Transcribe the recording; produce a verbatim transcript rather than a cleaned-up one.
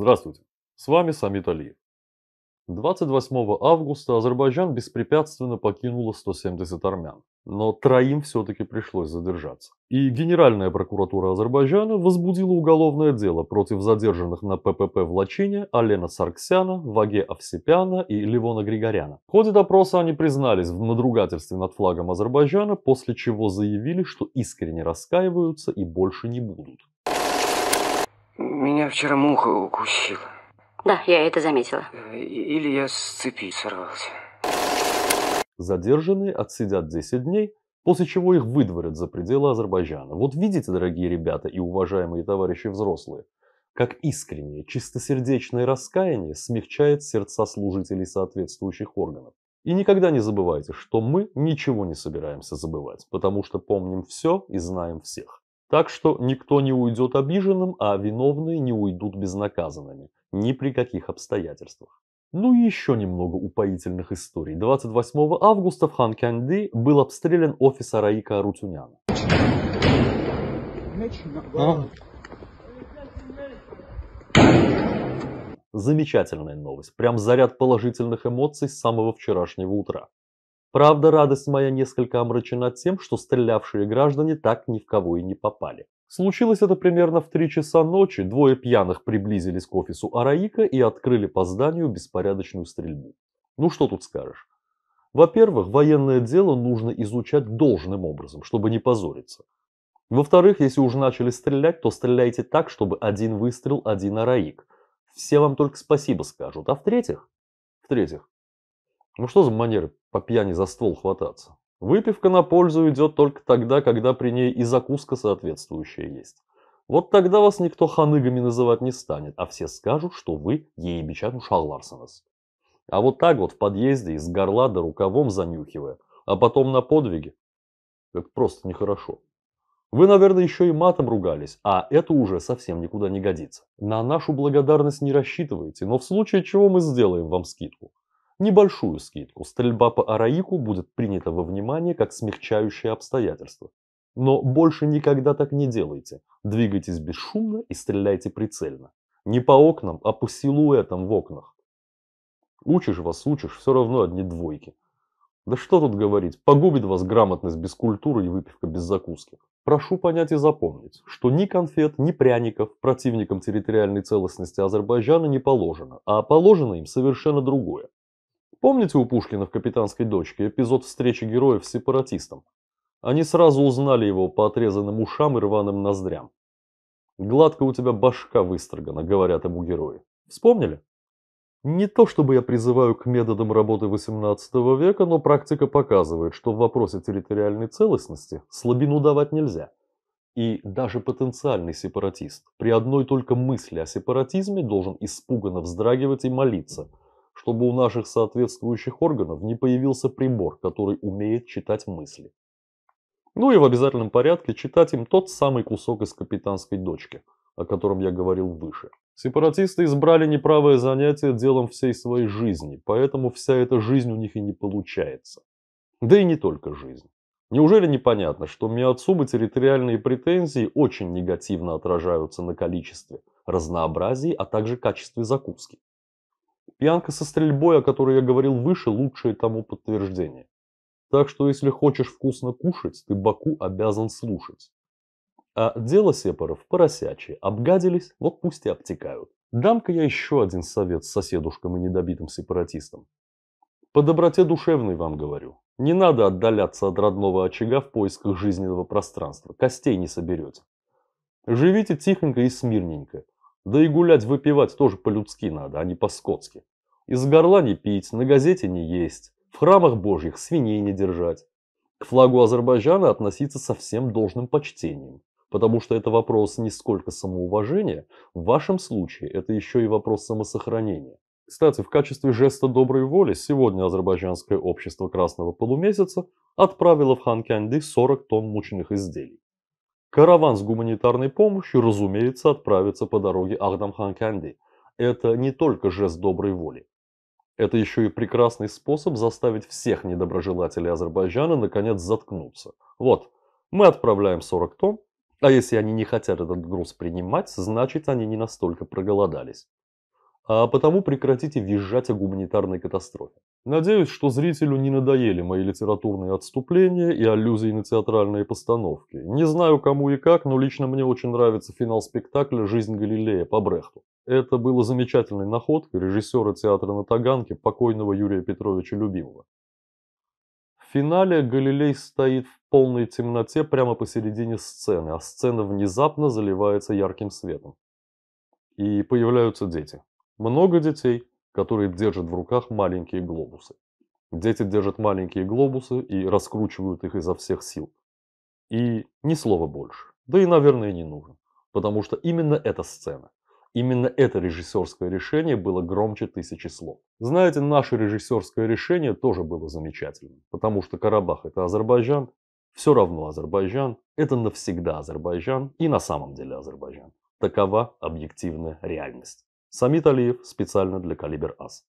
Здравствуйте, с вами Самит Алиев. двадцать восьмого августа Азербайджан беспрепятственно покинуло сто семьдесят армян, но троим все-таки пришлось задержаться. И Генеральная прокуратура Азербайджана возбудила уголовное дело против задержанных на ППП в Лачине Алены Саркисяна, Ваге Авсисяна и Левона Григоряна. В ходе допроса они признались в надругательстве над флагом Азербайджана, после чего заявили, что искренне раскаиваются и больше не будут. Меня вчера муха укусила. Да, я это заметила. Или я с цепи сорвался. Задержанные отсидят десять дней, после чего их выдворят за пределы Азербайджана. Вот видите, дорогие ребята и уважаемые товарищи взрослые, как искреннее, чистосердечное раскаяние смягчает сердца служителей соответствующих органов. И никогда не забывайте, что мы ничего не собираемся забывать, потому что помним все и знаем всех. Так что никто не уйдет обиженным, а виновные не уйдут безнаказанными. Ни при каких обстоятельствах. Ну и еще немного упоительных историй. двадцать восьмого августа в Ханкенди был обстрелян офис Араика Арутюняна. А? Замечательная новость. Прям заряд положительных эмоций с самого вчерашнего утра. Правда, радость моя несколько омрачена тем, что стрелявшие граждане так ни в кого и не попали. Случилось это примерно в три часа ночи, двое пьяных приблизились к офису Араика и открыли по зданию беспорядочную стрельбу. Ну что тут скажешь. Во-первых, военное дело нужно изучать должным образом, чтобы не позориться. Во-вторых, если уже начали стрелять, то стреляйте так, чтобы один выстрел, один Араик. Все вам только спасибо скажут. А в-третьих, в-третьих, ну что за манеры по пьяни за ствол хвататься? Выпивка на пользу идет только тогда, когда при ней и закуска соответствующая есть. Вот тогда вас никто ханыгами называть не станет, а все скажут, что вы ейбичану шалларсенас. А вот так вот в подъезде из горла до рукавом занюхивая, а потом на подвиге, это просто нехорошо. Вы, наверное, еще и матом ругались, а это уже совсем никуда не годится. На нашу благодарность не рассчитывайте, но в случае чего мы сделаем вам скидку. Небольшую скидку. Стрельба по Араику будет принята во внимание как смягчающее обстоятельство. Но больше никогда так не делайте. Двигайтесь бесшумно и стреляйте прицельно. Не по окнам, а по силуэтам в окнах. Учишь вас, учишь, все равно одни двойки. Да что тут говорить, погубит вас грамотность без культуры и выпивка без закуски. Прошу понять и запомнить, что ни конфет, ни пряников противникам территориальной целостности Азербайджана не положено, а положено им совершенно другое. Помните у Пушкина в «Капитанской дочке» эпизод встречи героев с сепаратистом? Они сразу узнали его по отрезанным ушам и рваным ноздрям. «Гладко у тебя башка выстрогана», — говорят ему герои. Вспомнили? Не то чтобы я призываю к методам работы восемнадцатого века, но практика показывает, что в вопросе территориальной целостности слабину давать нельзя. И даже потенциальный сепаратист при одной только мысли о сепаратизме должен испуганно вздрагивать и молиться, чтобы у наших соответствующих органов не появился прибор, который умеет читать мысли. Ну и в обязательном порядке читать им тот самый кусок из «Капитанской дочки», о котором я говорил выше. Сепаратисты избрали неправое занятие делом всей своей жизни, поэтому вся эта жизнь у них и не получается. Да и не только жизнь. Неужели непонятно, что Миацубы территориальные претензии очень негативно отражаются на количестве, разнообразии, а также качестве закуски? Пьянка со стрельбой, о которой я говорил выше, лучшее тому подтверждение. Так что, если хочешь вкусно кушать, ты Баку обязан слушать. А дело сепаров поросячье. Обгадились, вот пусть и обтекают. Дам-ка я еще один совет соседушкам и недобитым сепаратистам. По доброте душевной вам говорю. Не надо отдаляться от родного очага в поисках жизненного пространства. Костей не соберете. Живите тихонько и смирненько. Да и гулять-выпивать тоже по-людски надо, а не по-скотски. Из горла не пить, на газете не есть, в храмах божьих свиней не держать. К флагу Азербайджана относиться со всем должным почтением, потому что это вопрос не сколько самоуважения, в вашем случае это еще и вопрос самосохранения. Кстати, в качестве жеста доброй воли сегодня азербайджанское общество Красного Полумесяца отправило в Ханкенди сорок тонн мучных изделий. Караван с гуманитарной помощью, разумеется, отправится по дороге Ахдам-Ханкенди. Это не только жест доброй воли. Это еще и прекрасный способ заставить всех недоброжелателей Азербайджана наконец заткнуться. Вот, мы отправляем сорок тонн, а если они не хотят этот груз принимать, значит они не настолько проголодались. а потому прекратите визжать о гуманитарной катастрофе. Надеюсь, что зрителю не надоели мои литературные отступления и аллюзии на театральные постановки. Не знаю, кому и как, но лично мне очень нравится финал спектакля «Жизнь Галилея» по Брехту. Это было замечательной находкой режиссера театра на Таганке, покойного Юрия Петровича Любимова. В финале Галилей стоит в полной темноте прямо посередине сцены, а сцена внезапно заливается ярким светом. И появляются дети. Много детей, которые держат в руках маленькие глобусы. Дети держат маленькие глобусы и раскручивают их изо всех сил. И ни слова больше. Да и, наверное, не нужно. Потому что именно эта сцена, именно это режиссерское решение было громче тысячи слов. Знаете, наше режиссерское решение тоже было замечательным. Потому что Карабах – это Азербайджан, все равно Азербайджан, это навсегда Азербайджан и на самом деле Азербайджан. Такова объективная реальность. Самит Алиев специально для Калибер АС.